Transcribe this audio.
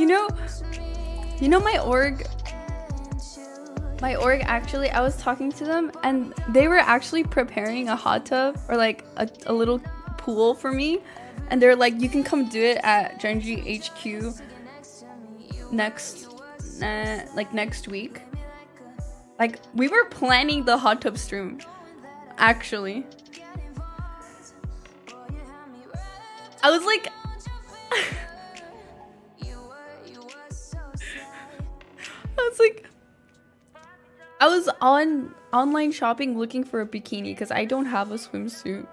You know my org actually, I was talking to them and they were actually preparing a hot tub or like a little pool for me, and they're like, you can come do it at GenG HQ next week. Like, we were planning the hot tub stream, actually. I was like, I was on online shopping looking for a bikini because I don't have a swimsuit.